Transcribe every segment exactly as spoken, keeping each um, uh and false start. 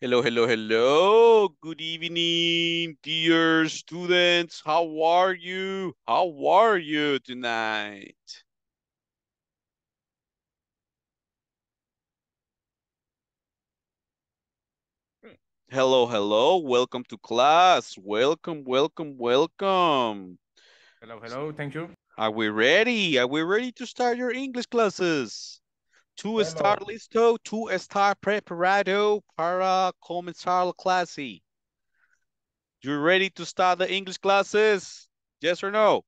Hello, hello, hello. Good evening, dear students. How are you? How are you tonight? Hello, hello. Welcome to class. Welcome, welcome, welcome. Hello, hello. Thank you. Are we ready? Are we ready to start your English classes? To start listo, to start preparado para comenzar la clase. You ready to start the English classes? Yes or no?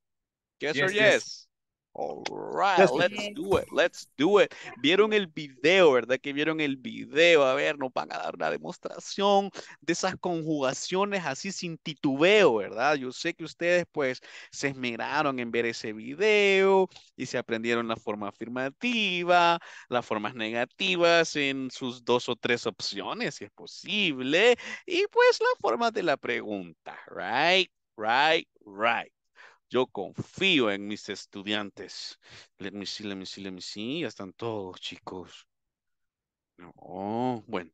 Yes, yes or yes? yes. All right, yes, let's yes. do it, let's do it. Vieron el video, ¿verdad? Que vieron el video. A ver, nos van a dar una demostración de esas conjugaciones así sin titubeo, ¿verdad? Yo sé que ustedes pues se esmeraron en ver ese video y se aprendieron la forma afirmativa, las formas negativas en sus dos o tres opciones, si es posible, y pues la forma de la pregunta, right, right, right. Yo confío en mis estudiantes. Let me see, let me see, let me see. Ya están todos, chicos. No, bueno.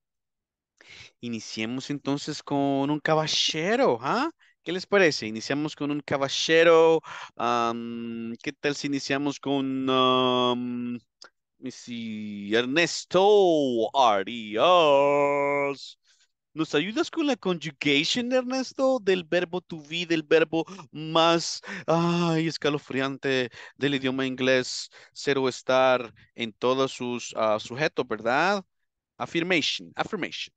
Iniciemos entonces con un caballero, ¿ah? ¿Qué les parece? Iniciamos con un caballero. Um, ¿Qué tal si iniciamos con... Um, let me see. Ernesto Arias. ¿Nos ayudas con la conjugation, Ernesto, del verbo to be, del verbo más ay, escalofriante del idioma inglés, cero estar en todos sus uh, sujetos, ¿verdad? Affirmation, affirmation.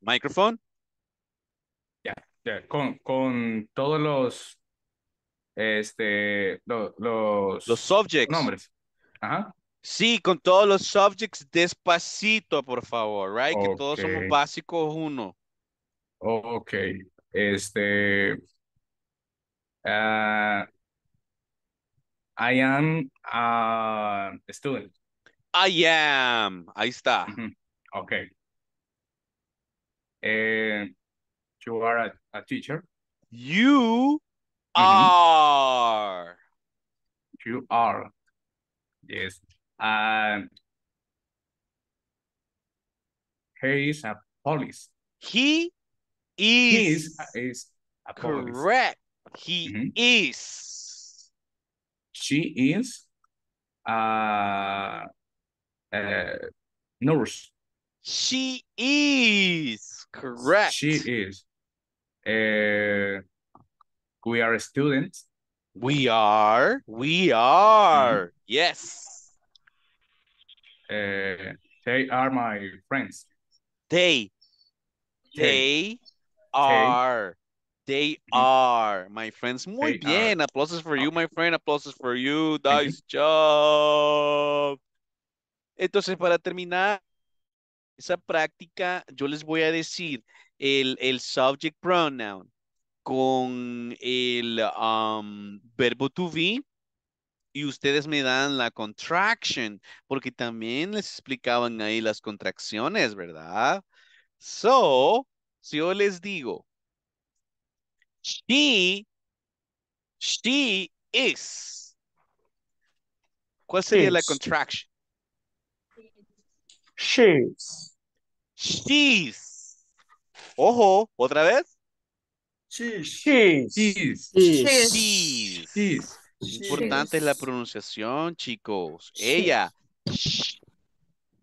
Microphone. Con, con todos los este los los, los subjects nombres. Ajá. Sí, con todos los subjects despacito, por favor, right? Okay. Que todos somos básicos uno. Oh, ok. Este uh, I am a student. I am. Ahí está. Uh-huh. Ok. Eh You are a, a teacher. You mm-hmm. are. You are. Yes. Um, he is a police. He is. He is, a, is a police. Correct. He mm-hmm. is. She is uh, a nurse. She is. Correct. She is. Uh, we are students. We are. We are. Mm-hmm. Yes. Uh, they are my friends. They. They, they. are. They mm-hmm. are my friends. Muy they bien. Are. Applauses for you, my friend. Applauses for you. Nice mm-hmm. job. Entonces, para terminar esa práctica, yo les voy a decir El, el subject pronoun con el um, verbo to be y ustedes me dan la contraction porque también les explicaban ahí las contracciones, ¿verdad? So, si yo les digo she, she is, ¿cuál sería la contraction? She's. She's. Ojo, ¿otra vez? Cheese. Cheese. Cheese. Cheese. Cheese. Cheese. Importante es la pronunciación, chicos. Cheese. Ella. She.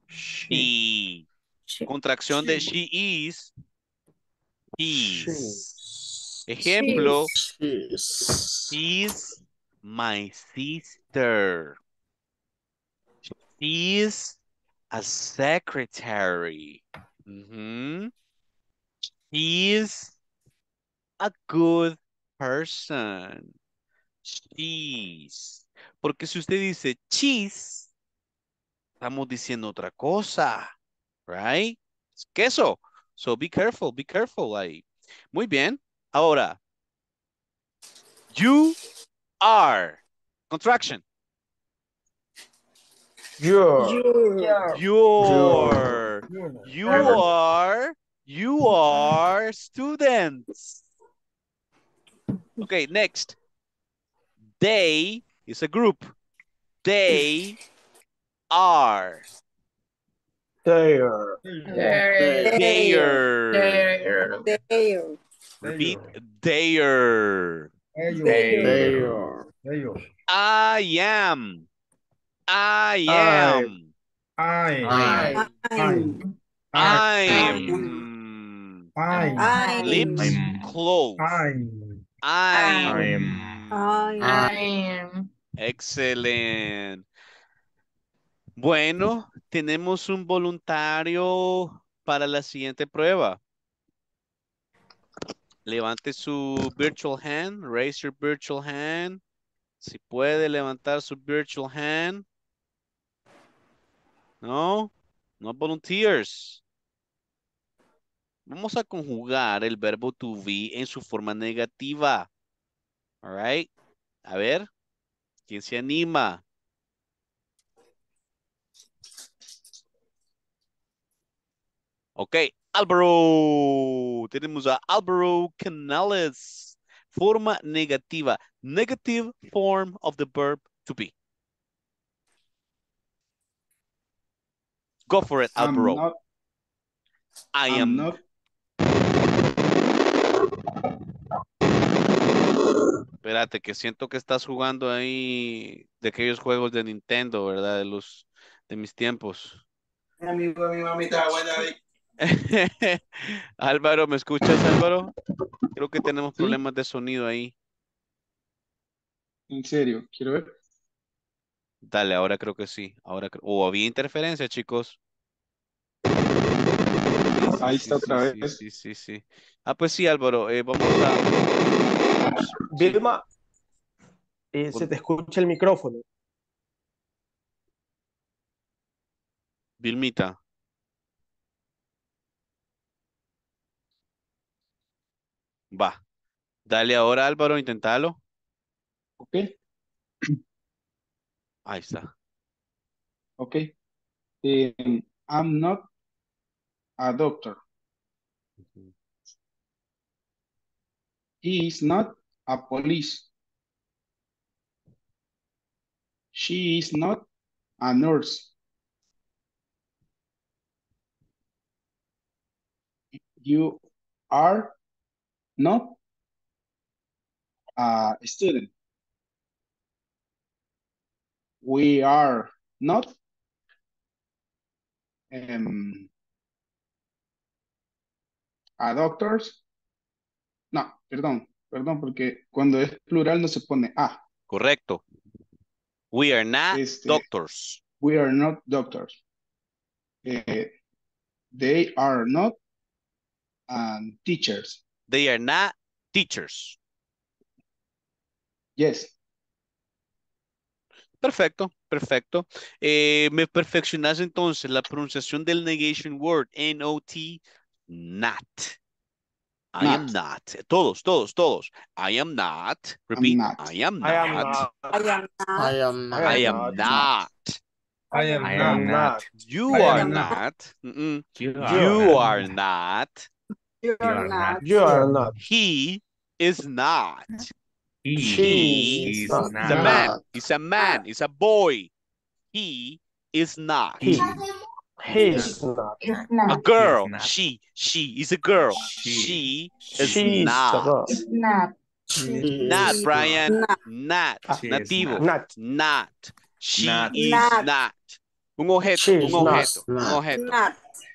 She. She. Contracción she. De she is. Is. Ejemplo. She's she's my sister. She's a secretary. Mm-hmm. She is a good person. She's. Porque si usted dice cheese, estamos diciendo otra cosa, right? Es queso. So be careful, be careful ahí. Muy bien. Ahora, you are. Contraction. You're. You're. You're. You're. You're. You are. You are students. Okay, next. They is a group. They are. There. There. There. There. Repeat. There. There. I am. I am. I am. I'm. I'm. Lips closed. I'm. I'm. I'm. Excelente. Bueno, tenemos un voluntario para la siguiente prueba. Levante su virtual hand. Raise your virtual hand. Si puede levantar su virtual hand. No, no volunteers. Vamos a conjugar el verbo to be en su forma negativa. All right. A ver, ¿quién se anima? Ok, Álvaro. Tenemos a Álvaro Canales. Forma negativa. Negative form of the verb to be. Go for it, Álvaro. Not, I I'm am not. Espérate, que siento que estás jugando ahí de aquellos juegos de Nintendo, ¿verdad? De los de mis tiempos. Amigo, mi mamita, buena. Álvaro, ¿me escuchas, Álvaro? Creo que tenemos ¿Sí? problemas de sonido ahí. ¿En serio? Quiero ver. Dale, ahora creo que sí. Ahora creo... Oh, había interferencia, chicos. Ahí está sí, otra sí, vez. Sí, sí, sí. Ah, pues sí, Álvaro. Eh, vamos a... Vilma, eh, se te escucha el micrófono. Vilmita. Va. Dale ahora, Álvaro, inténtalo. Ok. Ahí está. Ok. Um, I'm not a doctor. Mm-hmm. He is not a police. She is not a nurse. You are not a student. We are not um, a doctors. No, perdón, perdón, porque cuando es plural no se pone a. Correcto. We are not este, doctors. We are not doctors. Eh, they are not um, teachers. They are not teachers. Yes. Perfecto, perfecto. Eh, me perfeccionas entonces la pronunciación del negation word, N O T, not. I not. am not. Todos, todos, todos. I am not. Repeat. Not. I am not. I am not. I am not. I am not. I am, I am not. not. You I are not. not. Mm-mm. You, you are, are not. not. You are not. You are not. He is not. He, he is, is not. Not. He's a man. He's a man. He's a boy. He is not. He, he is not. A girl. Not. She. She is a girl. She, she is she's not. Is not. Not, Brian. Not. Not. Nativo. Not. Not. She not. is not. not. Un objeto. Un objeto. Un objeto.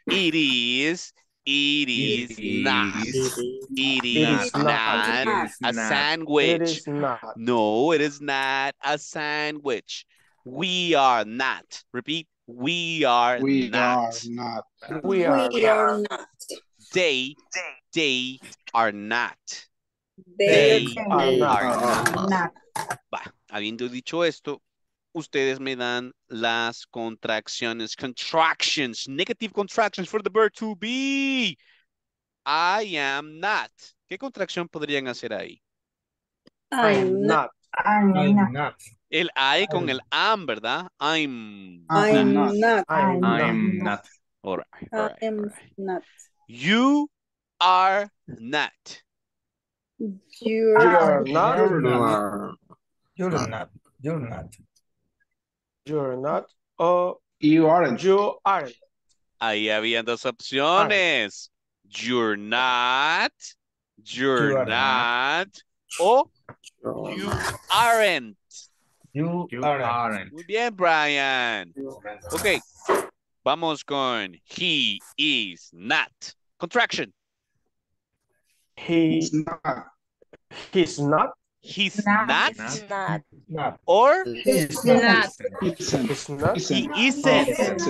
It is. It is, it is not. It is, it is not, not, not it is a sandwich. It is not. No, it is not a sandwich. We are not. Repeat. We are we not. Are not. We are we not. Are not. They, they are not. They, they are, are not. not. Bah, habiendo dicho esto, ustedes me dan las contracciones, contractions, negative contractions for the verb to be. I am not. ¿Qué contracción podrían hacer ahí? I am not. I'm not. I'm not. El I con el am, ¿verdad? I'm. I'm not. not. I'm, I'm not. not. All right. All right. I am all right. not. You are not. You're, you're not. You're not. You're not. You're not. You're not. Oh, you aren't. You aren't. Ahí habían dos opciones. Aren't. You're not. You're, you're not. O oh, you aren't. You, you aren't. aren't. Muy bien, Brian. Ok. Vamos con he is not. Contraction. He's not. He's not. He's not. Not. He's not. Not. Or he's not. He's not. He isn't.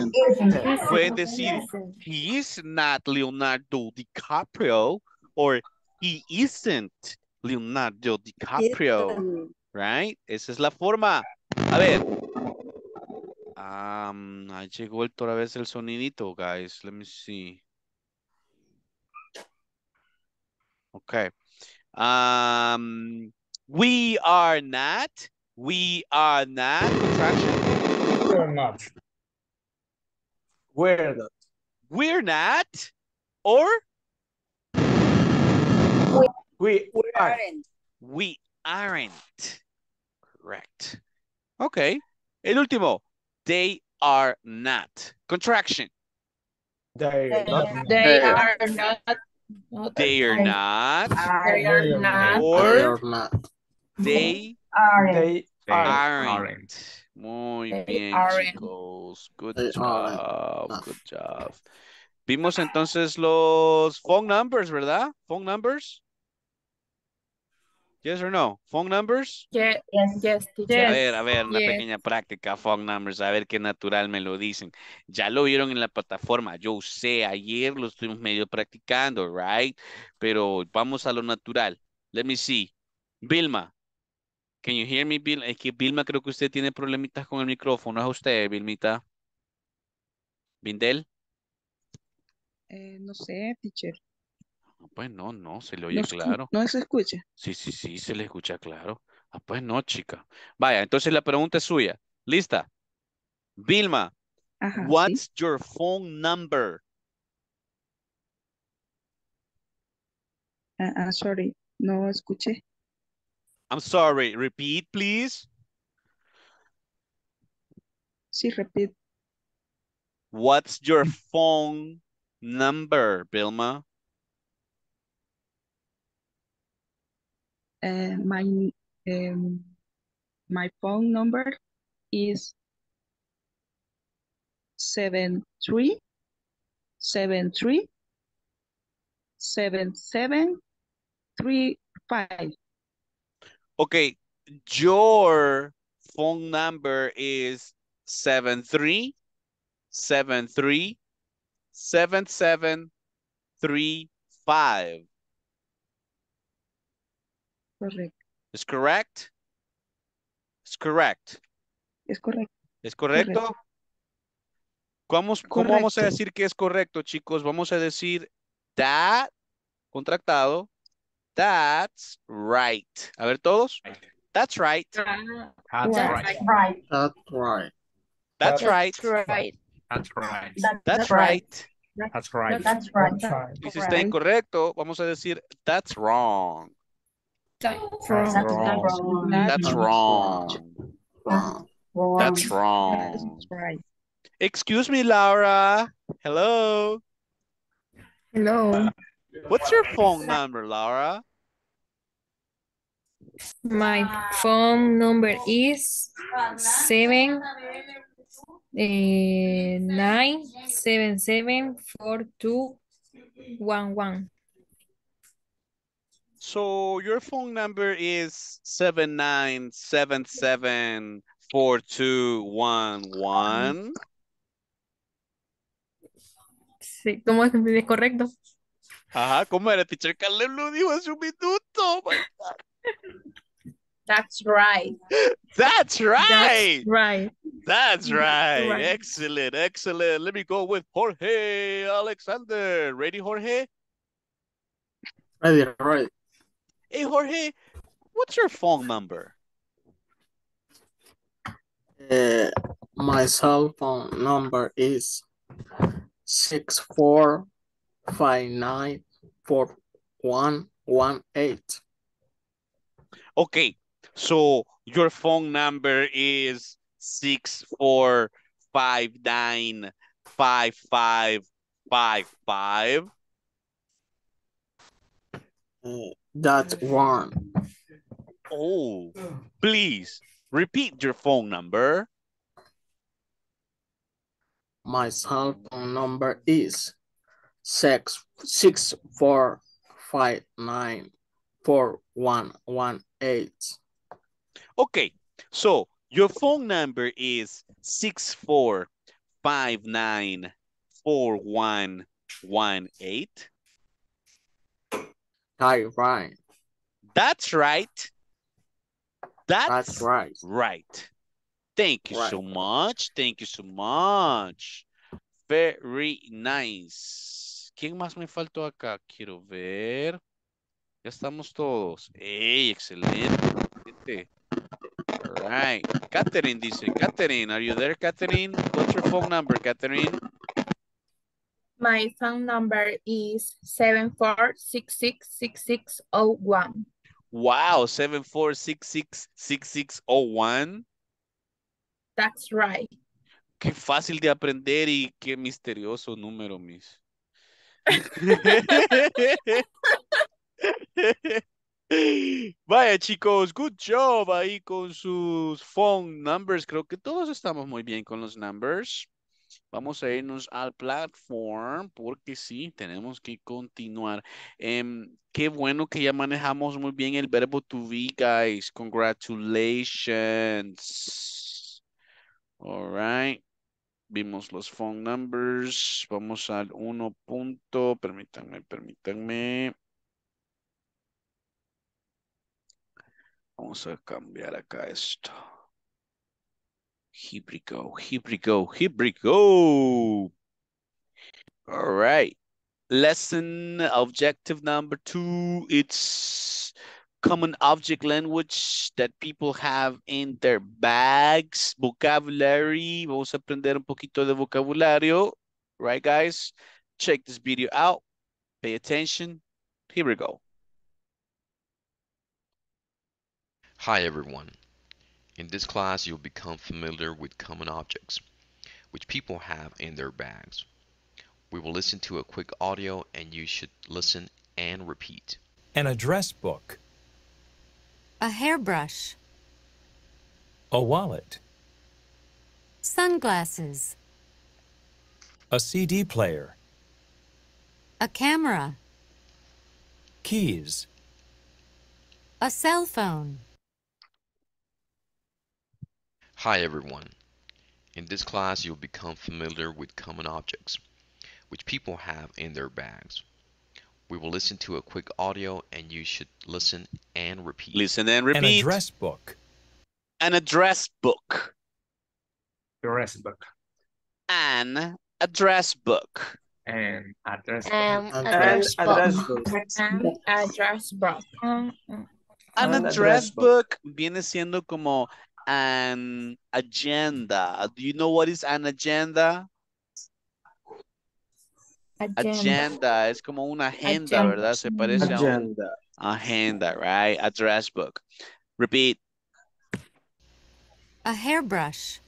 Puedes decir he is not Leonardo DiCaprio or he isn't Leonardo DiCaprio. Right? Esa es la forma. A ver. Um, ahí llegó el, otra vez el sonidito, guys. Let me see. Okay. Um, we are not. We are not. Contraction. We're not. We're not. We're not. Or? We, we, we aren't. We aren't. Correct. Okay. El último. They are not. Contraction. They are not. They are not. Not they are not. They are not. Or they aren't. They aren't. Muy they bien, aren't. Chicos. Good they job. Aren't. Good job. Vimos entonces los phone numbers, ¿verdad? Phone numbers. Yes or no? Phone numbers. Yes, yes, yes. A ver, a ver, una yes. pequeña práctica. Phone numbers, a ver qué natural me lo dicen. Ya lo vieron en la plataforma. Yo sé, ayer lo estuvimos medio practicando, right? Pero vamos a lo natural. Let me see. Vilma. Can you hear me, Vilma? Es que Vilma creo que usted tiene problemitas con el micrófono. ¿Es usted, Vilmita? ¿Vindel? Eh, no sé, teacher. Pues no, no, se le oye no, claro. No se escucha. Sí, sí, sí, se le escucha claro. Ah, pues no, chica. Vaya, entonces la pregunta es suya. ¿Lista? Vilma, ajá, what's ¿sí? your phone number? Uh, I'm sorry, no escuché. I'm sorry, repeat, please. Sí, repeat. What's your phone number, Vilma? Uh, my um, my phone number is seven three seven three seven seven three five. Okay, your phone number is seven three seven three seven seven three five. Correct. It's correct. It's correct. Es correcto. ¿Es correcto? Correcto. ¿Cómo, correcto. ¿Cómo vamos a decir que es correcto, chicos? Vamos a decir that, contractado. That's right. A ver todos. That's right. That's right. That's right. That's right. That's right. That's right. That's right. That's right. That's right. Y si está incorrecto, vamos a decir that's wrong. That's wrong. That's wrong. That's wrong. Excuse me, Laura. Hello. Hello. What's your phone number, Laura? My phone number is seven nine seven seven four two one one. So your phone number is seven nine seven seven four two one one. Sí, ¿cómo es correcto? Ajá, ¿cómo era, teacher? Carlos lo dijo hace un minuto. That's right. That's right. That's right. That's right. That's right. Excellent, excellent. Let me go with Jorge Alexander. Ready, Jorge? Ready, right. Hey, Jorge, what's your phone number? Uh, my cell phone number is six four five nine four one one eight. Okay, so your phone number is six four five nine five five five five. That's wrong. Oh, please repeat your phone number. My cell phone number is six six four five nine four one one eight. Okay, so your phone number is six four five nine four one one eight. Right. That's right. That's, That's right. Right. Thank you right. so much. Thank you so much. Very nice. ¿Quién más me faltó acá? Quiero ver. Ya estamos todos. Hey, excelente. All right. Catherine dice. Catherine, are you there, Catherine? What's your phone number, Catherine? My phone number is seven four six six six six zero one. Wow, seven four six six six six zero one. That's right. Qué fácil de aprender y qué misterioso número, mis. Vaya, chicos, good job ahí con sus phone numbers. Creo que todos estamos muy bien con los numbers. Vamos a irnos al platform porque sí, tenemos que continuar. Um, qué bueno que ya manejamos muy bien el verbo to be, guys. Congratulations. All right. Vimos los phone numbers. Vamos al uno punto. Permítanme, permítanme. Vamos a cambiar acá esto. Here we go, here we go, here we go. All right. Lesson objective number two. It's common object language that people have in their bags. Vocabulary. Vamos a aprender un poquito de vocabulario. Right, guys? Check this video out. Pay attention. Here we go. Hi, everyone. In this class, you'll become familiar with common objects, which people have in their bags. We will listen to a quick audio, and you should listen and repeat. An address book. A hairbrush. A wallet. Sunglasses. A C D player. A camera. Keys. A cell phone. Hi everyone. In this class, you'll become familiar with common objects, which people have in their bags. We will listen to a quick audio, and you should listen and repeat. Listen and repeat. An address book. An address book. Address book. An address book. An address book. An address book. An address book. An address book viene siendo como an agenda. Do you know what is an agenda? Agenda. Agenda. Es como una agenda, agenda. ¿Verdad? Se parece agenda. A un agenda, right? Address book. Repeat. A hairbrush.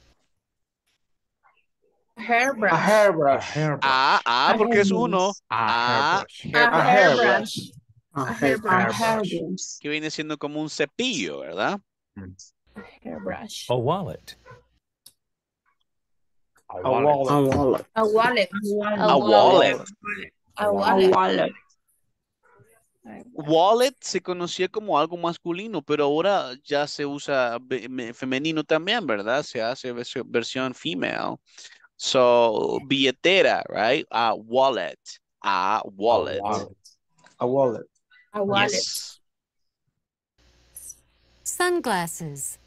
Hairbrush. A hairbrush. Hairbrush. Ah, ah, porque es uno. A hairbrush. A hairbrush. Que viene siendo como un cepillo, ¿verdad? Mm. A hairbrush. A wallet. A wallet. A wallet. A wallet. A wallet. A wallet. Wallet se conocía como algo masculino, pero ahora ya se usa femenino también, ¿verdad? Se hace versión female. So, billetera, right? A wallet. A wallet. A wallet. A wallet. Yes. Sunglasses.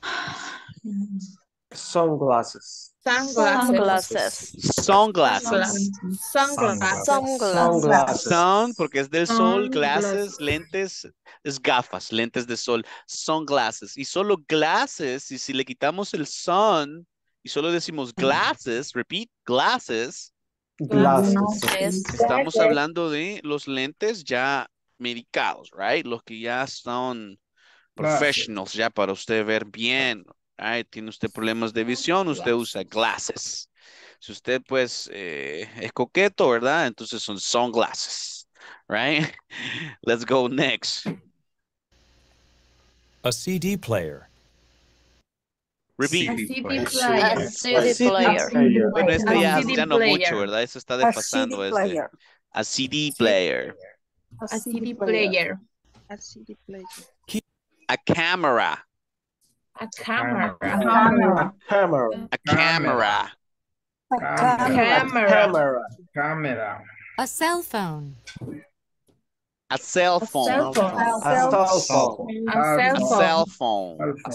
Sunglasses. Sunglasses. Sunglasses. Sunglasses. Sunglasses. Sun, porque es del sol, glasses, lentes, es gafas, lentes de sol, sunglasses. Y solo glasses, y si le quitamos el sun, y solo decimos glasses, repeat, glasses. Glasses. Estamos hablando de los lentes ya medicados, right? Los que ya son Professionals, ya para usted ver bien. Ay, tiene usted problemas de visión, usted usa glasses. Si usted, pues, eh, es coqueto, ¿verdad? Entonces son sunglasses, right? Let's go next. A C D player. Repeat. A C D player. A C D player. Bueno, este ya, ya no mucho, ¿verdad? Eso está desfasando. A C D player. A C D player. A C D player. A C D player. A camera. A camera. A camera. A camera. A camera. A camera. Camera. Camera. A cell phone. A cell phone. A cell phone. A cell phone. A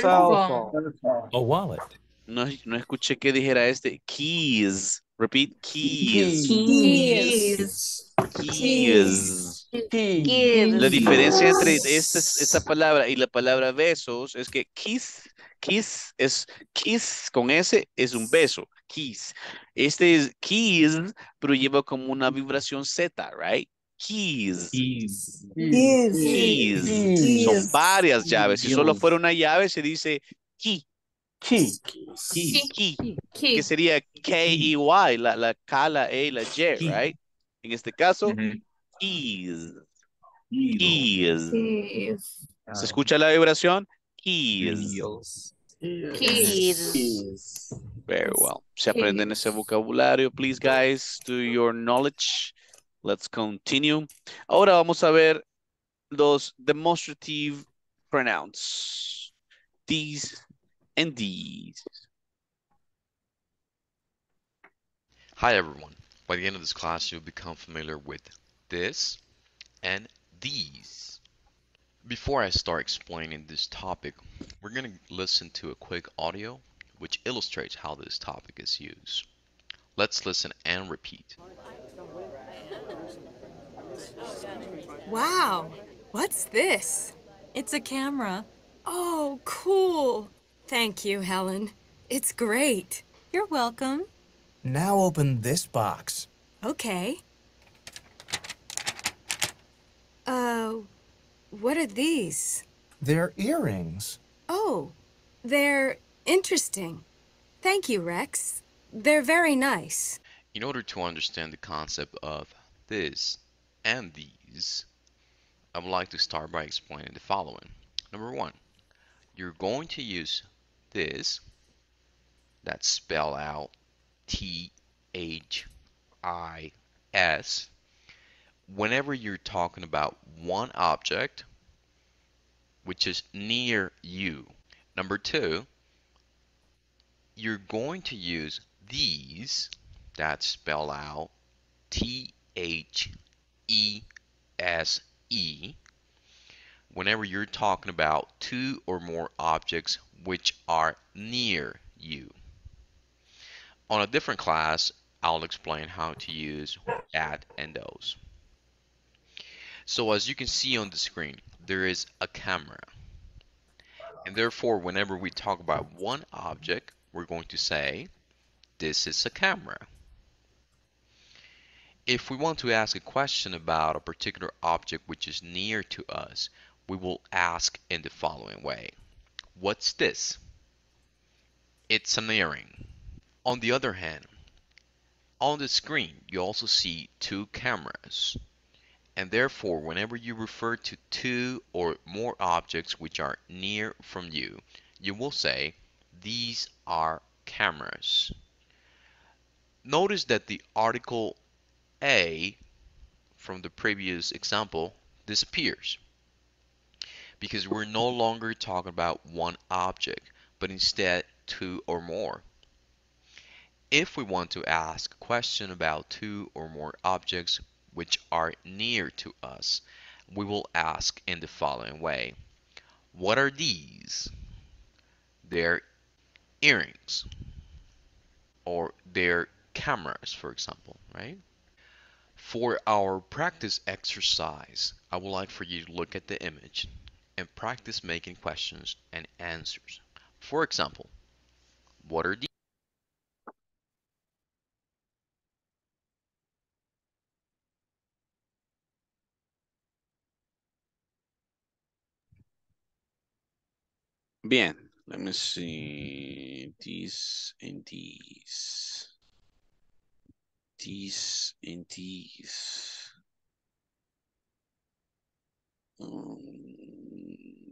cell phone. A wallet. No, no escuché que dijera este. Keys. Repeat. Keys. Keys. Keys. Keys. La diferencia entre esta, esta palabra y la palabra besos es que kiss, kiss es kiss con S es un beso. Keys. Este es keys, pero lleva como una vibración Z, right? Keys. Keys. Keys. Keys. Keys. Son varias llaves. Si solo fuera una llave se dice key. Key. Key. Key. Key. Key. Que sería K E Y, la, la K, la E, la Y, key. Right? En este caso, uh-huh. Keys. Keys. Keys. ¿Se escucha la vibración? Keys. Keys. Keys. Keys. Very well. Se aprenden keys. Ese vocabulario, please, guys, to your knowledge. Let's continue. Ahora vamos a ver los demonstrative pronouns. These and these. Hi, everyone. By the end of this class, you'll become familiar with this and these. Before I start explaining this topic, we're going to listen to a quick audio which illustrates how this topic is used. Let's listen and repeat. Wow, what's this? It's a camera. Oh, cool. Thank you, Helen. It's great. You're welcome. Now open this box. Okay. Uh, what are these? They're earrings. Oh, they're interesting. Thank you, Rex. They're very nice. In order to understand the concept of this and these, I would like to start by explaining the following. Number one, you're going to use this, that's spelled out T H I S, whenever you're talking about one object which is near you. Number two, you're going to use these, that's spelled out T H E S E, whenever you're talking about two or more objects which are near you. On a different class, I'll explain how to use that and those. So as you can see on the screen, there is a camera. And therefore, whenever we talk about one object, we're going to say, this is a camera. If we want to ask a question about a particular object which is near to us, we will ask in the following way. What's this? It's an earring. On the other hand, on the screen you also see two cameras, and therefore whenever you refer to two or more objects which are near from you, you will say these are cameras. Notice that the article a from the previous example disappears, because we're no longer talking about one object, but instead two or more. If we want to ask a question about two or more objects which are near to us, we will ask in the following way. What are these? They're earrings, or they're cameras, for example, right? For our practice exercise, I would like for you to look at the image and practice making questions and answers. For example, what are these? Bien, let me see. These and these. These and these. Um,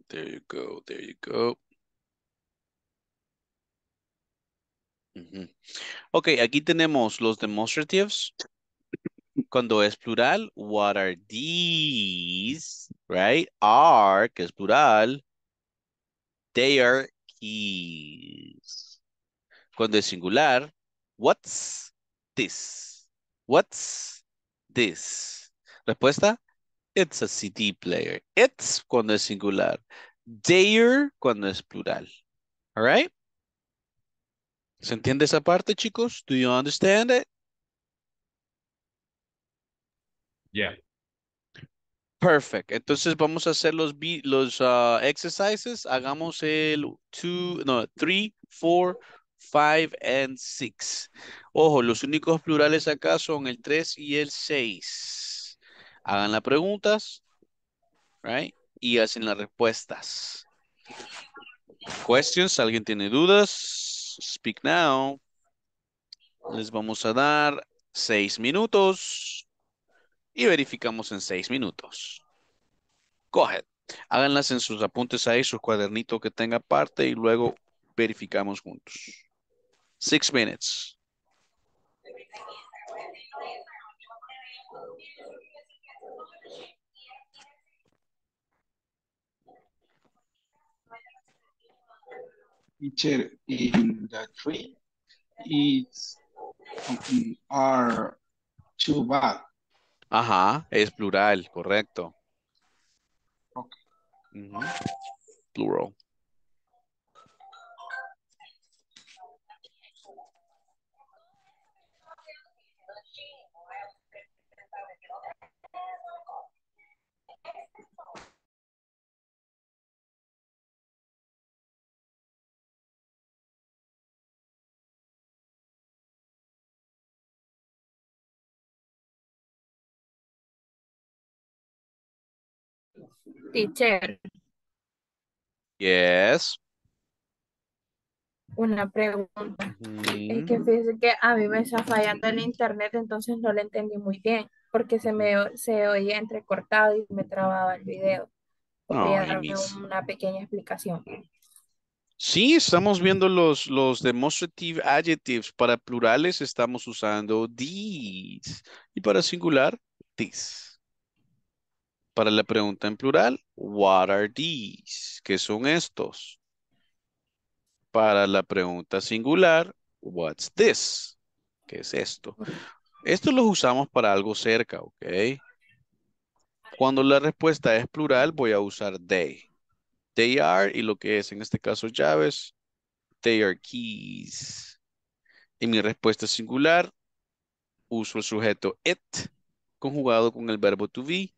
there you go. There you go. Uh-huh. Ok, aquí tenemos los demonstratives. Cuando es plural, what are these, right? Are, que es plural, they are keys. Cuando es singular, what's this? What's this? Respuesta, it's a C D player. It's cuando es singular. Their cuando es plural. All right? ¿Se entiende esa parte, chicos? Do you understand it? Yeah. Perfect. Entonces vamos a hacer los, los uh, exercises. Hagamos el two, no, three, four, five, and six. Ojo, los únicos plurales acá son el tres y el seis. Hagan las preguntas, right? Y hacen las respuestas. Questions, ¿alguien tiene dudas? Speak now. Les vamos a dar seis minutos. Y verificamos en seis minutos. Go ahead. Háganlas en sus apuntes ahí, sus cuadernitos que tenga aparte y luego verificamos juntos. Six minutes. Teacher, in the tree, it's are too bad. Ajá, es plural, correcto. Okay. Uh-huh. Plural. Teacher. Yes. Una pregunta. Mm-hmm. Es que fíjese que a mí me está fallando el internet, entonces no lo entendí muy bien, porque se me se oía entrecortado y me trababa el video. Podría oh, darme una pequeña explicación. Sí, estamos viendo los, los demonstrative adjectives. Para plurales estamos usando these. Y para singular, this. Para la pregunta en plural, what are these? ¿Qué son estos? Para la pregunta singular, what's this? ¿Qué es esto? Estos los usamos para algo cerca, ¿ok? Cuando la respuesta es plural, voy a usar they. They are, y lo que es en este caso llaves, they are keys. Y mi respuesta singular, uso el sujeto it, conjugado con el verbo to be.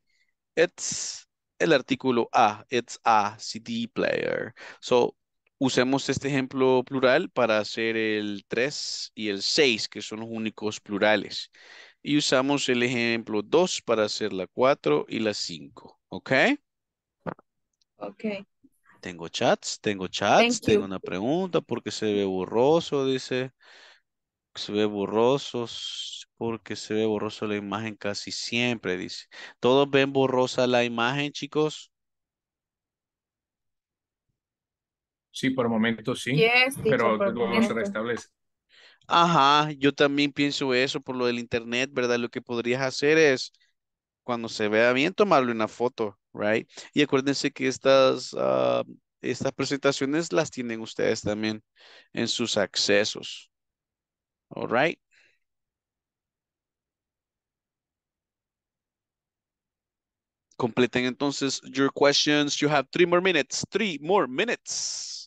It's el artículo a, it's a C D player. So, usemos este ejemplo plural para hacer el tres y el seis, que son los únicos plurales. Y usamos el ejemplo dos para hacer la cuatro y la cinco. ¿Ok? Ok. Tengo chats, tengo chats, Thank tengo you. Una pregunta porque se ve borroso, dice. Se ve borrosos. Porque se ve borrosa la imagen casi siempre, dice. ¿Todos ven borrosa la imagen, chicos? Sí, por momentos sí. Yes, pero luego se restablece. Ajá, yo también pienso eso por lo del internet, ¿verdad? Lo que podrías hacer es, cuando se vea bien, tomarle una foto, right? Y acuérdense que estas, uh, estas presentaciones las tienen ustedes también en sus accesos. All right. Completen entonces your questions. You have three more minutes. Three more minutes.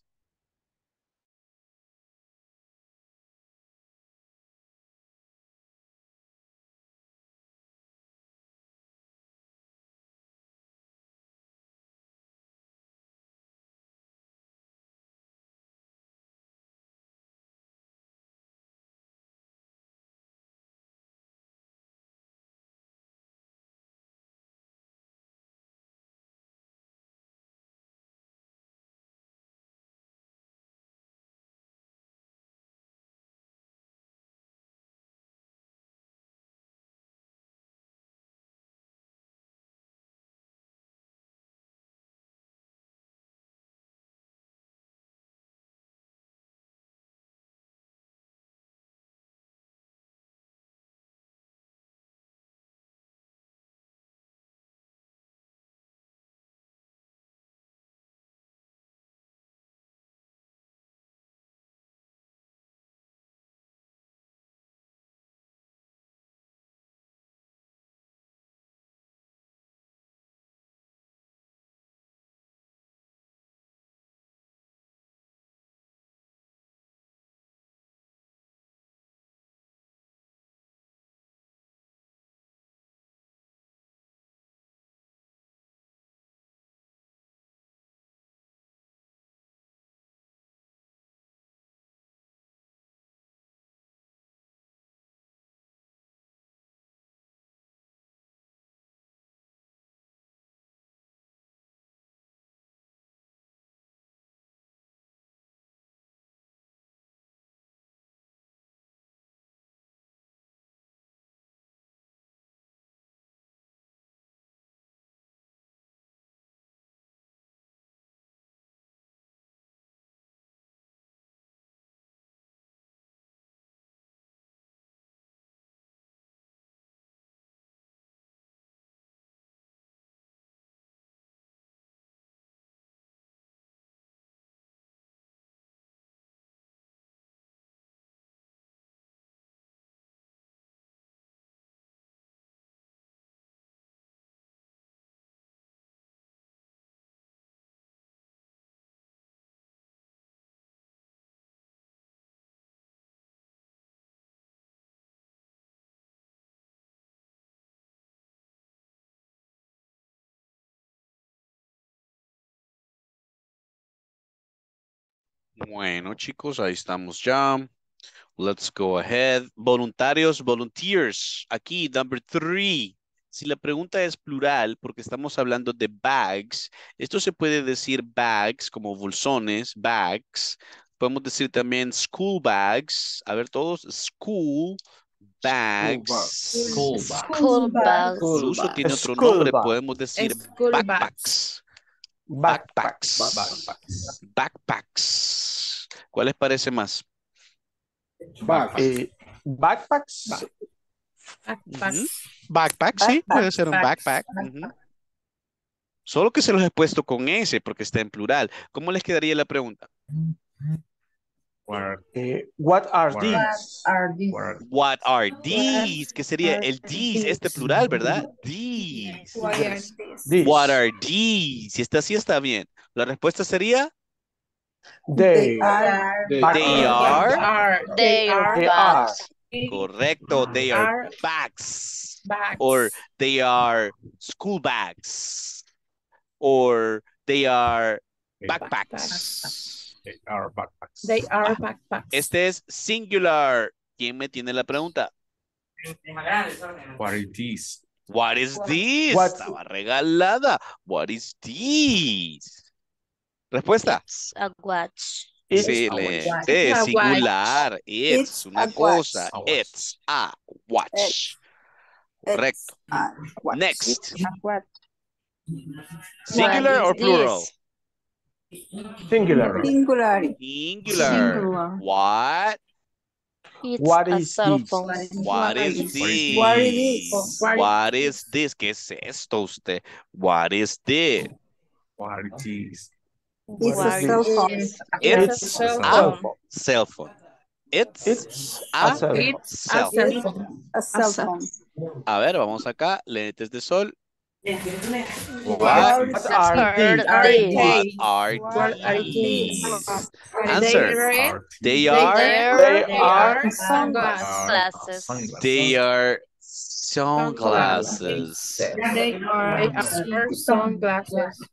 Bueno, chicos, ahí estamos ya. Let's go ahead. Voluntarios, volunteers. Aquí, number three. Si la pregunta es plural, porque estamos hablando de bags, esto se puede decir bags, como bolsones, bags. Podemos decir también school bags. A ver todos, school bags. School bags. School bags. Incluso tiene otro nombre, podemos decir backpacks. Backpacks. Backpacks. Backpacks. ¿Cuál les parece más? Backpacks. Eh, backpacks. Backpacks. Backpacks. Uh-huh. Backpack, sí, backpack, puede ser un backpack. backpack. Uh-huh. Solo que se los he puesto con S porque está en plural. ¿Cómo les quedaría la pregunta? What, eh, what are what these? Are these? What are these? ¿Qué sería el these? Este plural, ¿verdad? These. What are these? What are these? Si está así, está bien. La respuesta sería... They, they are... They, they are... are. They are... They are. Correcto, they are, are bags, bags, or they are school bags, or they are backpacks. They are backpacks. They are backpacks. Este es singular. ¿Quién me tiene la pregunta? What is this? What is this? What? Estaba regalada. What is this? Respuesta. It's a watch. It's sí, le, es singular, it's, it's una cosa, watch. It's a watch. It's, correcto. A watch. Next. What? Singular what or plural? Singular. Singular. Singular. What? It's what is cell phone. This? What is this? What is this? What is this? ¿Qué es esto usted? What is this? What is this? It's a cell phone. It's, it's a cell phone. phone. Cell phone. It's, it's a cell phone. Cell phone. A cell phone. A ver, vamos acá. Lentes de sol. What are these? What are these? Answer. They are. They are sunglasses. They are sunglasses. They are sunglasses.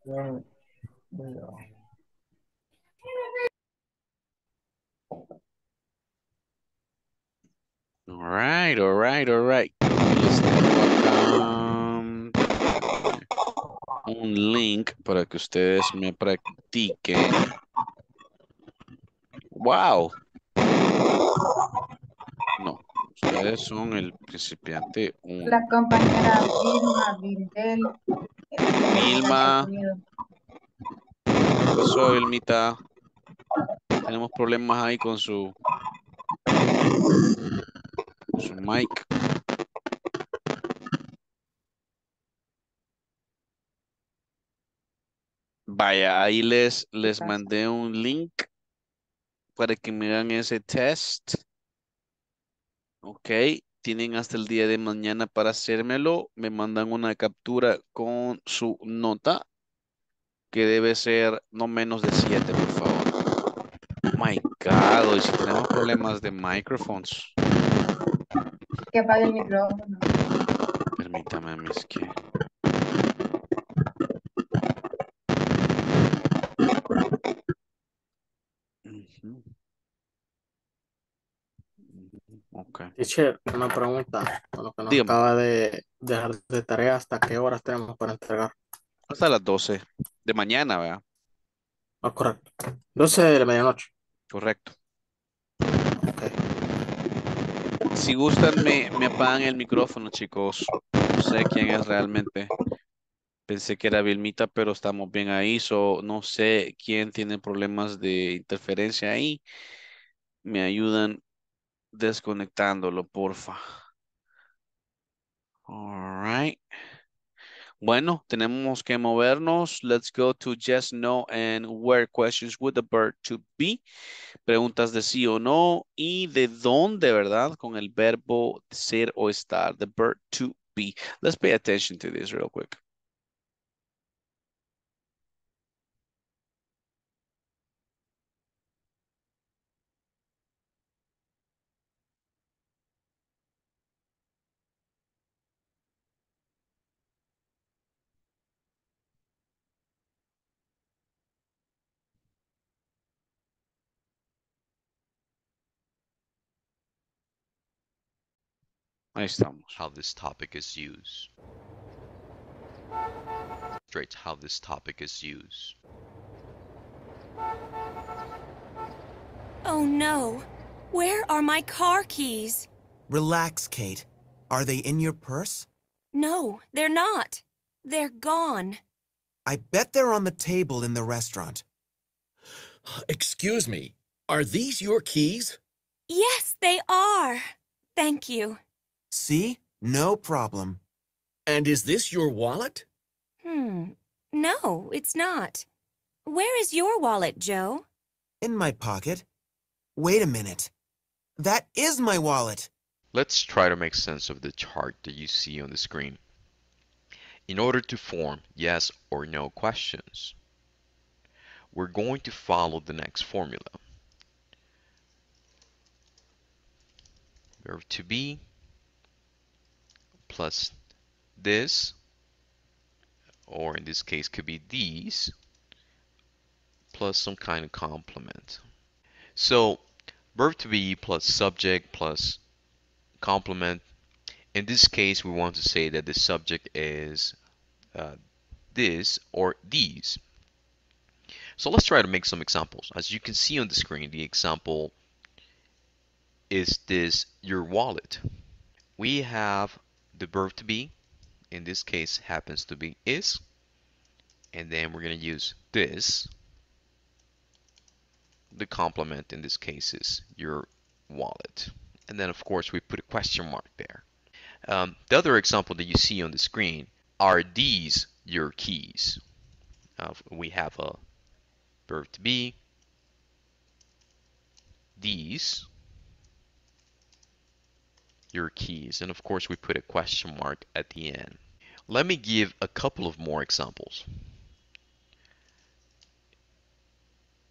All right, all right, all right. Um, un link para que ustedes me practiquen. Wow. No, ustedes son el principiante. Un... La compañera Vilma Vindel. Vilma. Soy el mitad. Tenemos problemas ahí con su con su mic. Vaya, ahí les les mandé un link para que me hagan ese test. Ok, tienen hasta el día de mañana para hacérmelo. Me mandan una captura con su nota, que debe ser no menos de siete, por favor. Oh my God, si tenemos problemas de micrófonos. Que apague el micrófono. Permítame, mis que... Uh-huh. Okay. Teacher, una pregunta. Con lo que nos Dígame. Acaba de dejar de tarea, ¿hasta qué horas tenemos para entregar? Hasta las doce de mañana, ¿verdad? Ah, correcto. doce de la medianoche. Correcto. Okay. Si gustan, me, me apagan el micrófono, chicos. No sé quién es realmente. Pensé que era Vilmita, pero estamos bien ahí. So, no sé quién tiene problemas de interferencia ahí. Me ayudan desconectándolo, porfa. All right. Bueno, tenemos que movernos. Let's go to yes, no, and where questions with the verb to be. Preguntas de sí o no y de dónde, ¿verdad? Con el verbo ser o estar, the verb to be. Let's pay attention to this real quick. Ahí estamos. How this topic is used. Straight how this topic is used. Oh no! Where are my car keys? Relax, Kate. Are they in your purse? No, they're not. They're gone. I bet they're on the table in the restaurant. Excuse me, are these your keys? Yes, they are. Thank you. See? No problem. And is this your wallet? Hmm. No, it's not. Where is your wallet, Joe? In my pocket. Wait a minute. That is my wallet. Let's try to make sense of the chart that you see on the screen. In order to form yes or no questions, we're going to follow the next formula. Verb to be plus this, or in this case could be these, plus some kind of complement. So verb to be plus subject plus complement. In this case, we want to say that the subject is uh, this or these. So let's try to make some examples. As you can see on the screen, the example is this your wallet. We have the verb to be, in this case happens to be is, and then we're going to use this. The complement in this case is your wallet. And then of course we put a question mark there. Um, the other example that you see on the screen, are these your keys? Uh, we have a verb to be, these your keys, and of course we put a question mark at the end. Let me give a couple of more examples.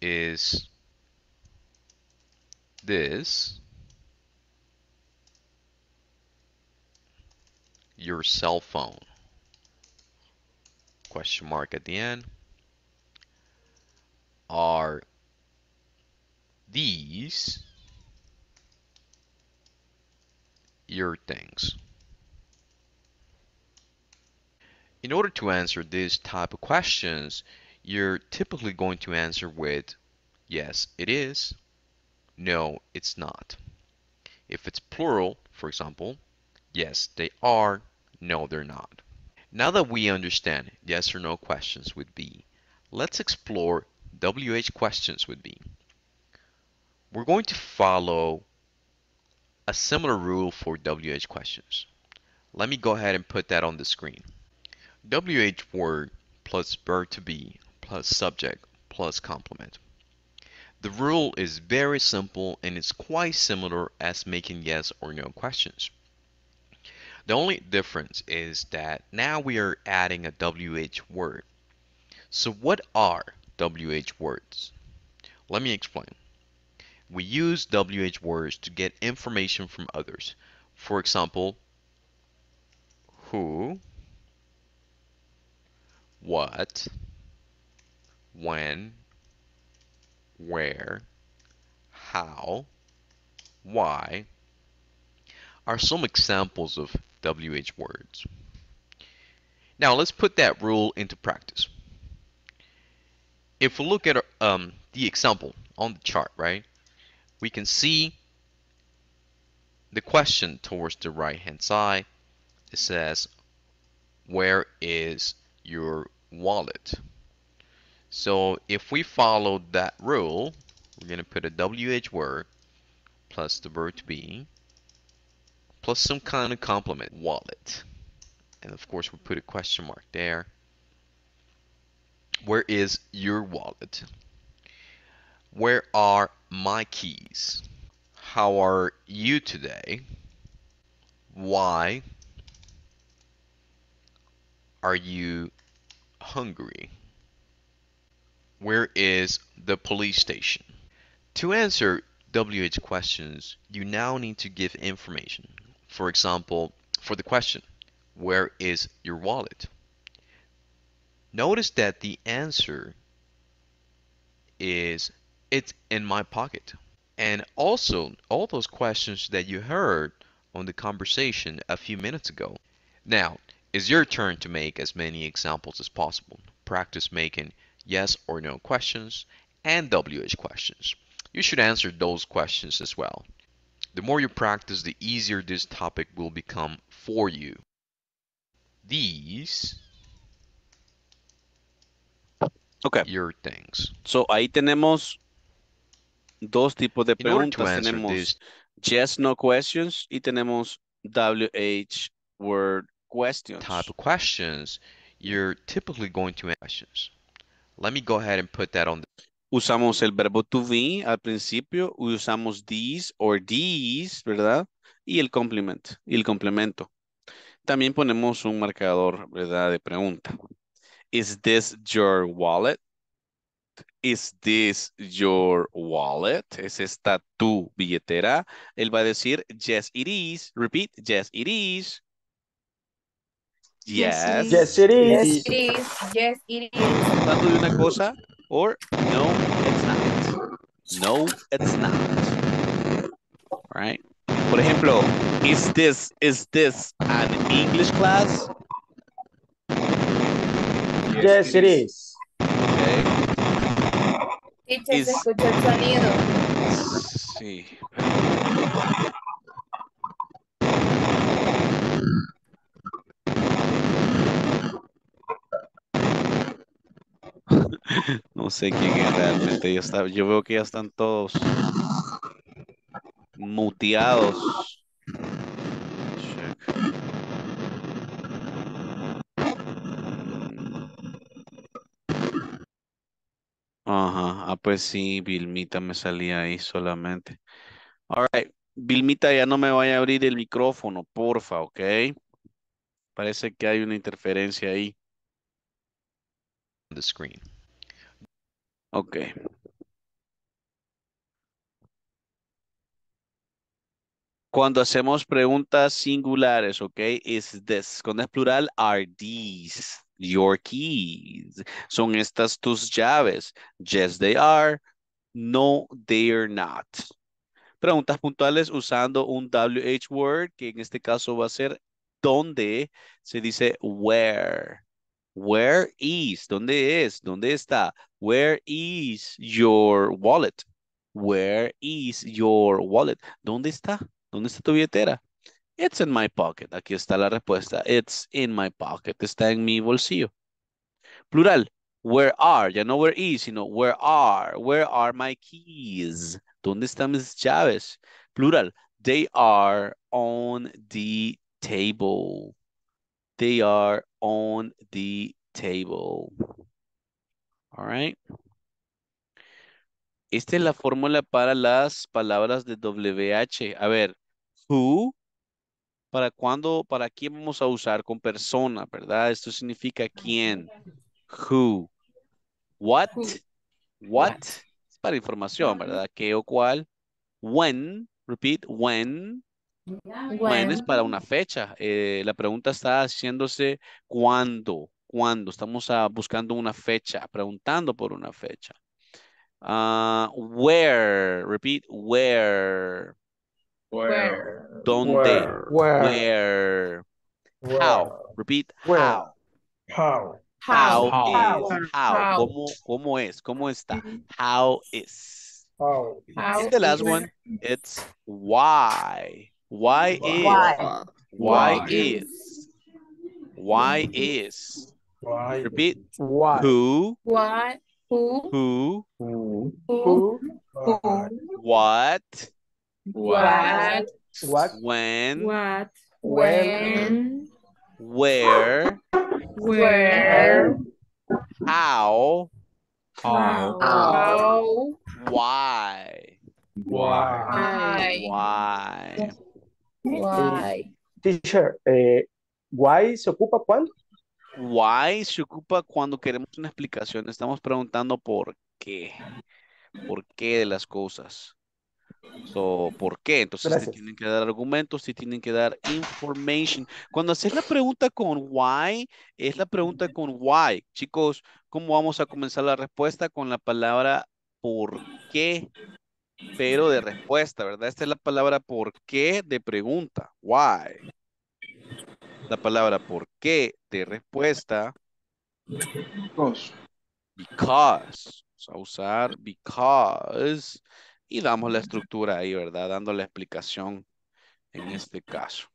Is this your cell phone? Question mark at the end. Are these your things? In order to answer this type of questions, you're typically going to answer with yes, it is, no, it's not. If it's plural, for example, yes, they are, no, they're not. Now that we understand yes or no questions with B, let's explore W H questions with B. We're going to follow a similar rule for W H questions. Let me go ahead and put that on the screen. W H word plus verb to be plus subject plus complement. The rule is very simple and it's quite similar as making yes or no questions. The only difference is that now we are adding a W H word. So what are W H words? Let me explain. We use W H words to get information from others. For example, who, what, when, where, how, why are some examples of W H words. Now let's put that rule into practice. If we look at um, the example on the chart, right, we can see the question towards the right hand side. It says, where is your wallet? So if we follow that rule, we're going to put a W H word plus the verb to be plus some kind of complement, wallet. And of course we put a question mark there. Where is your wallet? Where are my keys? How are you today? Why are you hungry? Where is the police station? To answer W H questions, you now need to give information. For example, for the question, where is your wallet? Notice that the answer is, it's in my pocket. And also, all those questions that you heard on the conversation a few minutes ago. Now, it's your turn to make as many examples as possible. Practice making yes or no questions and W H questions. You should answer those questions as well. The more you practice, the easier this topic will become for you. These okay. Your things. So ahí tenemos dos tipos de preguntas. Tenemos this, yes, no questions y tenemos W H word questions. Type of questions. You're typically going to answer questions. Let me go ahead and put that on. The usamos el verbo to be al principio. Usamos these or these, ¿verdad? Y el complement, y el complemento. También ponemos un marcador, ¿verdad? De pregunta. Is this your wallet? Is this your wallet? ¿Es esta tu billetera? Él va a decir, yes, it is. Repeat, yes, it is. Yes. Yes, it is. Yes, it is. Yes, it is. ¿Tanto de una cosa? Or no, it's not. No, it's not. All right. Por ejemplo, is this, is this an English class? Yes, it is. Okay. Teacher, se escuchó el sonido. Sí. No sé quién es realmente. Yo, está, yo veo que ya están todos muteados. Check. Ajá, ah, pues sí, Vilmita me salía ahí solamente. All right, Vilmita, ya no me vaya a abrir el micrófono, porfa, ¿ok? Parece que hay una interferencia ahí. The screen. Ok. Cuando hacemos preguntas singulares, ¿ok? Is this, cuando es plural, are these. Your keys. ¿Son estas tus llaves? Yes, they are. No, they're not. Preguntas puntuales usando un W H word, que en este caso va a ser ¿dónde? Se dice where. Where is? ¿Dónde es? ¿Dónde está? Where is your wallet? Where is your wallet? ¿Dónde está? ¿Dónde está tu billetera? It's in my pocket. Aquí está la respuesta. It's in my pocket. Está en mi bolsillo. Plural. Where are? Ya no where is, sino where are. Where are my keys? ¿Dónde están mis llaves? Plural. They are on the table. They are on the table. All right. Esta es la fórmula para las palabras de W H. A ver. Who. ¿Para cuándo, para quién vamos a usar? Con persona, ¿verdad? Esto significa quién. Who. What. What. Es para información, ¿verdad? ¿Qué o cuál? When. Repeat. When. When, when es para una fecha. Eh, la pregunta está haciéndose cuándo. ¿Cuándo? Estamos ah, buscando una fecha. Preguntando por una fecha. Uh, where. Repeat. Where. Where? ¿Dónde? Where? Where? Where? How? Repeat. Where? How? How? How? How? Is, how? How? ¿Cómo, cómo es? ¿Cómo está? How is? How? And the last one, it's why. Why, why? Is? Why? Why is? Why is? Why? Repeat. Why? Who? What? Who? Who? Who? Who? Who? What? What? What? When? What? When? Where? Where? How? How? How? Why? Why? Why? Why? Teacher, eh, why se ocupa cuando? Why se ocupa cuando queremos una explicación. Estamos preguntando por qué. ¿Por qué de las cosas? So, ¿por qué? Entonces Gracias. Te tienen que dar argumentos, te tienen que dar information. Cuando haces la pregunta con why, es la pregunta con why. Chicos, ¿cómo vamos a comenzar la respuesta? Con la palabra ¿por qué? pero de respuesta, ¿verdad? Esta es la palabra por qué de pregunta. Why. La palabra por qué de respuesta. Because. Because. Vamos a usar because. Y damos la estructura ahí, ¿verdad? Dando la explicación en este caso.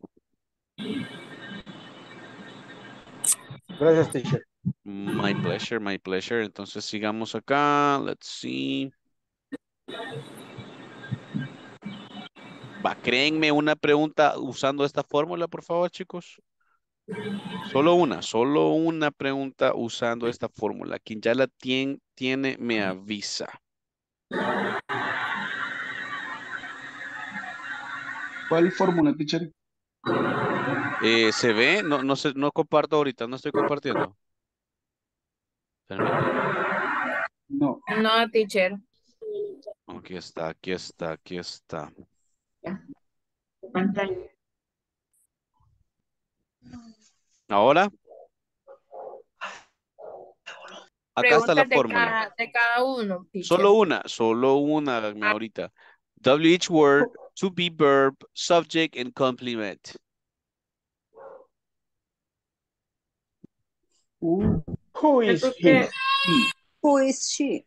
Gracias, teacher. My pleasure, my pleasure. Entonces sigamos acá. Let's see. Va, créenme una pregunta usando esta fórmula, por favor, chicos. Solo una, solo una pregunta usando esta fórmula. Quien ya la tiene, tiene, me avisa. ¿Cuál fórmula, teacher? Eh, ¿Se ve? No, no, sé, no comparto ahorita, no estoy compartiendo. No. No, teacher. Aquí está, aquí está, aquí está. Ya. Pantalla. ¿Ahora? Acá pregunta está la de fórmula. Cada, de cada uno, teacher. Solo una, solo una ahorita. W H word, to be verb, subject, and complement. Who is he? Who is she?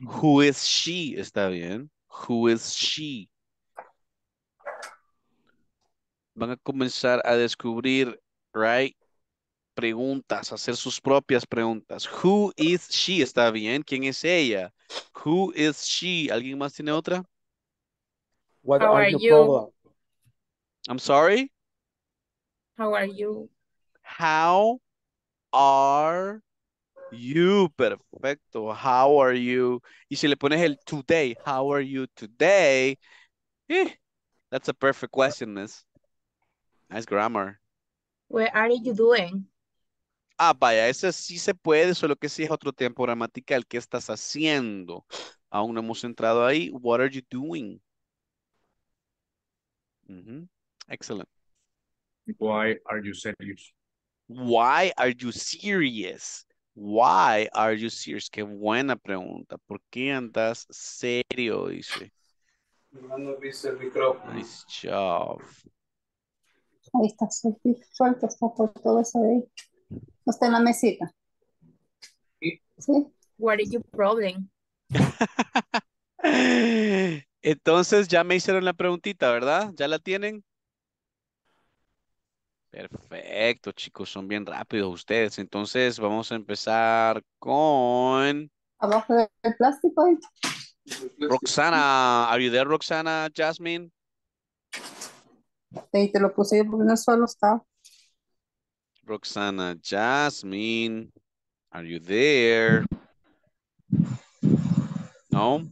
Who is she? Está bien. Who is she? Van a comenzar a descubrir, right? Preguntas, hacer sus propias preguntas. Who is she? Está bien. ¿Quién es ella? Who is she? ¿Alguien más tiene otra? What How are, are you? Problem? I'm sorry? How are you? How are you? Perfecto. How are you? Y si le pones el today, how are you today? Eh, that's a perfect question, miss. Nice grammar. What are you doing? Ah, vaya, ese sí se puede, solo que sí es otro tiempo gramatical. ¿Qué estás haciendo? Aún no hemos entrado ahí. What are you doing? Mm-hmm. Excellent. Why are you serious? Why are you serious? Why are you serious? Qué buena pregunta. ¿Por qué andas serio? Dice. Nice job. Ahí está, suelto, está por todo eso de ahí. No está en la mesita. ¿Sí? What is your problem? Entonces ya me hicieron la preguntita, ¿verdad? ¿Ya la tienen? Perfecto, chicos, son bien rápidos ustedes. Entonces vamos a empezar con... Abajo del plástico. Roxana, are you there, Roxana, Jasmine? Te lo puse yo porque no solo está. Roxana, Jasmine, are you there? No.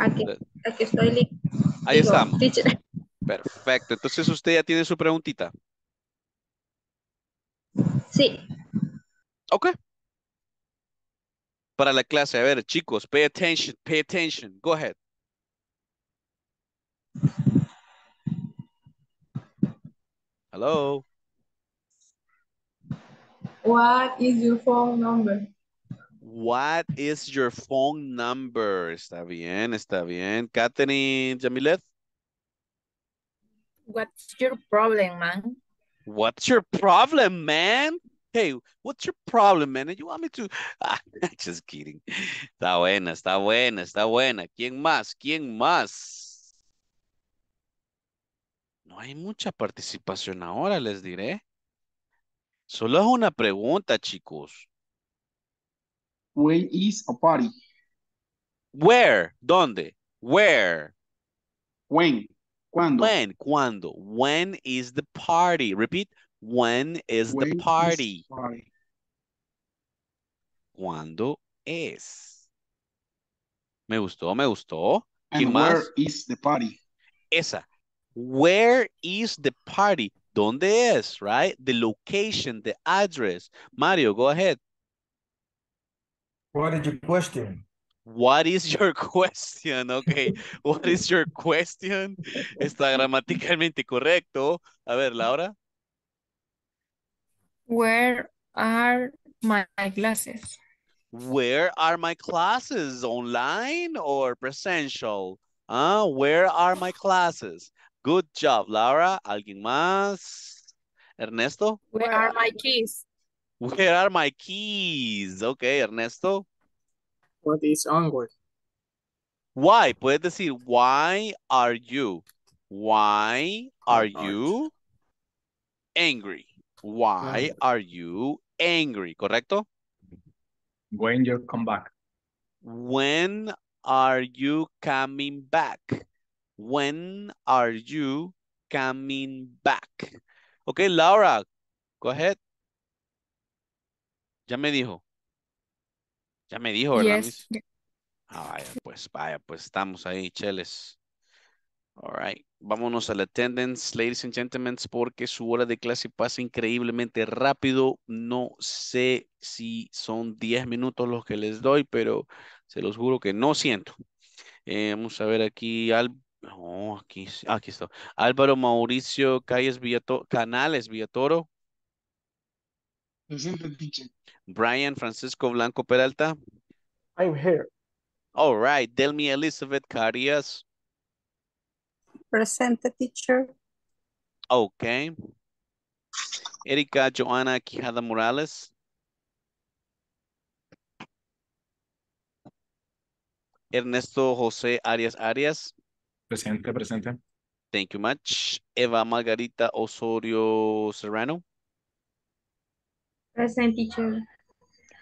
Aquí, aquí estoy. Ahí digo, estamos. Teacher. Perfecto. Entonces usted ya tiene su preguntita. Sí. Ok. Para la clase, a ver, chicos, pay attention, pay attention. Go ahead. Hello. What is your phone number? What is your phone number? Está bien, está bien. Katherine, Jamilet. What's your problem, man? What's your problem, man? Hey, what's your problem, man? You want me to... Ah, just kidding. Está buena, está buena, está buena. ¿Quién más? ¿Quién más? No hay mucha participación ahora, les diré. Solo es una pregunta, chicos. When is a party? Where? ¿Dónde? Where? When? ¿Cuándo? When? ¿Cuándo? When is the party? Repeat. When is when the party? Is party? ¿Cuándo es? Me gustó, me gustó. And ¿Qué más? Where is the party? Esa. Where is the party? ¿Dónde es? Right? The location, the address. Mario, go ahead. What is your question? What is your question? Okay. What is your question? Está gramaticalmente correcto. A ver, Laura. Where are my classes? Where are my classes? Online or presential? Ah, where are my classes? Good job, Laura. ¿Alguien más? Ernesto? Where are my keys? Where are my keys? Okay, Ernesto. What is onward? Why? Puedes decir, why are you? Why are you angry? Why are you angry? ¿Correcto? When you come back. When are you coming back? When are you coming back? Okay, Laura, go ahead. Ya me dijo. Ya me dijo, ¿verdad? Yes. Ah, vaya, pues, vaya, pues estamos ahí, cheles. All right. Vámonos a la attendance, ladies and gentlemen, porque su hora de clase pasa increíblemente rápido. No sé si son diez minutos los que les doy, pero se los juro que no siento. Eh, vamos a ver aquí, al... oh, aquí, aquí está. Álvaro Mauricio Calles Villatoro, Canales Villatoro. Presente, teacher. Brian Francisco Blanco Peralta. I'm here. All right. Delmi Elizabeth Carias. Present, teacher. Okay. Erika Joana Quijada Morales. Ernesto José Arias Arias. Presente, presente. Thank you much. Eva Margarita Osorio Serrano. Present, teacher.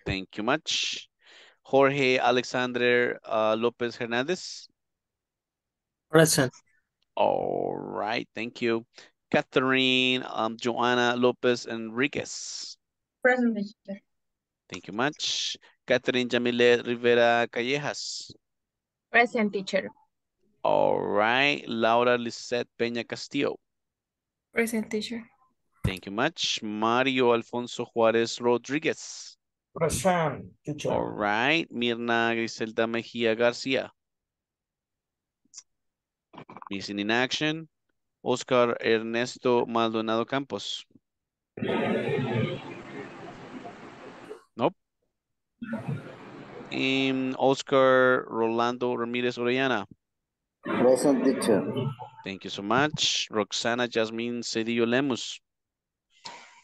Thank you much. Jorge Alexander uh, López Hernández. Present. All right, thank you. Catherine, um, Joanna López Enriquez. Present, teacher. Thank you much. Catherine Jamile Rivera Callejas. Present, teacher. All right. Laura Lisette Peña Castillo. Present, teacher. Thank you much. Mario Alfonso Juarez Rodriguez. Present, teacher. All right. Mirna Griselda Mejía García. Missing in action. Oscar Ernesto Maldonado Campos. Nope. Um, Oscar Rolando Ramirez Orellana. Present, teacher. Thank you so much. Roxana Jasmine Cedillo Lemus.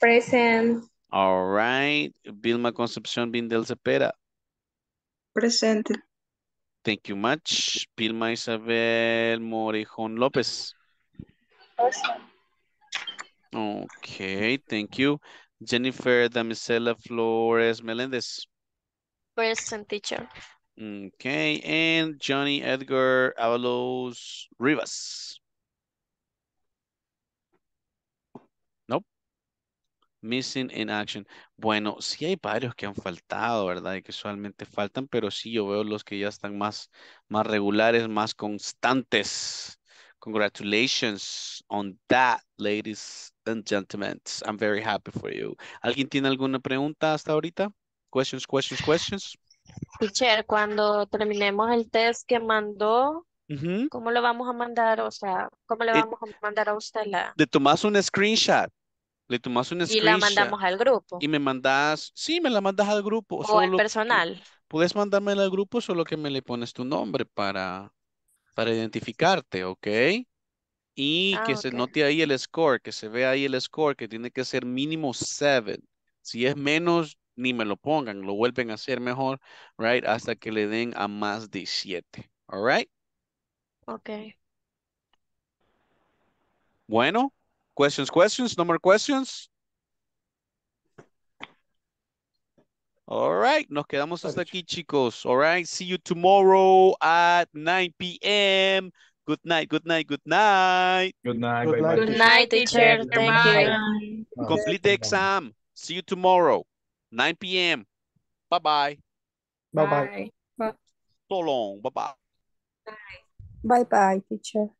Present. All right. Vilma Concepcion Bindel Cepeda. Present. Thank you much. Vilma Isabel Morejón López. Present. Okay, thank you. Jennifer Damisela Flores Melendez. Present, teacher. Okay, and Johnny Edgar Avalos Rivas. Nope. Missing in action. Bueno, sí hay varios que han faltado, ¿verdad? Y que usualmente faltan, pero sí yo veo los que ya están más, más regulares, más constantes. Congratulations on that, ladies and gentlemen. I'm very happy for you. ¿Alguien tiene alguna pregunta hasta ahorita? Questions, questions, questions. Teacher, cuando terminemos el test que mandó, uh-huh. ¿cómo lo vamos a mandar? O sea, ¿cómo le vamos It, a mandar a usted la? Le tomas un screenshot. Le tomas un screenshot. Y la mandamos al grupo. Y me mandas, sí, me la mandas al grupo. O al personal. Puedes mandármela al grupo, solo que me le pones tu nombre para, para identificarte, ¿ok? Y ah, que okay. se note ahí el score, que se vea ahí el score, que tiene que ser mínimo siete. Si es menos, ni me lo pongan, lo vuelven a hacer mejor, right? Hasta que le den a más de siete, all right? Okay. Bueno, questions, questions, no more questions. All right, nos quedamos hasta aquí, chicos, all right? See you tomorrow at nine p m Good night, good night, good night. Good night, good night, good night teacher. Thank you. Complete the exam. See you tomorrow. nine p m Bye-bye. Bye-bye. So long. Bye-bye. Bye-bye, teacher.